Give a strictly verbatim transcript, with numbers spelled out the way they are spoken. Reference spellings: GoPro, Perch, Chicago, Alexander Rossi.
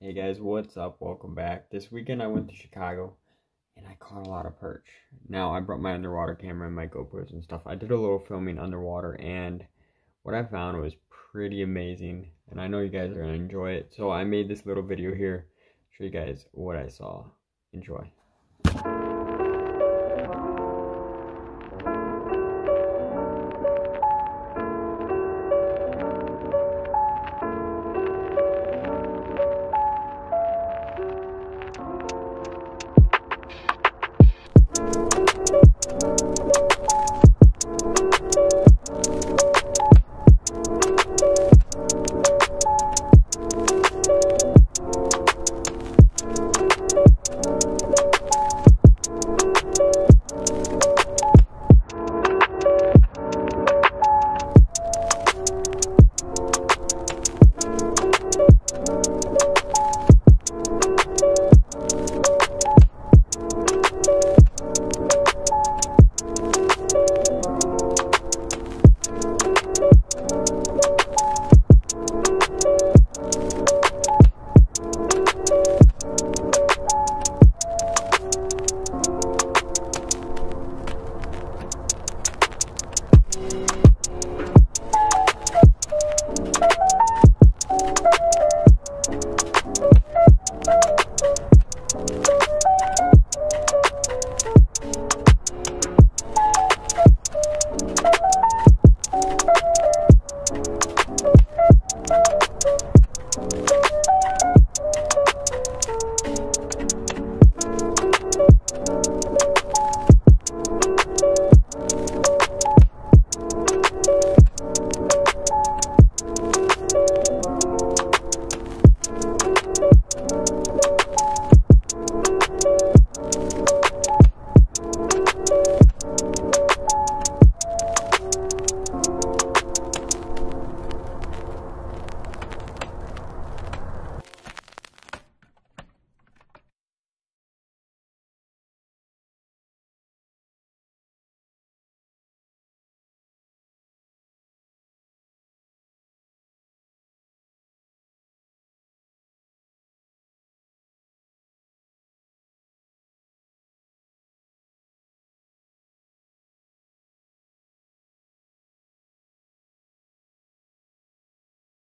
Hey guys, what's up? Welcome back. This weekend I went to Chicago and I caught a lot of perch. Now I brought my underwater camera and my GoPros and stuff. I did a little filming underwater and what I found was pretty amazing, and I know you guys are going to enjoy it. So I made this little video here to show you guys what I saw. Enjoy.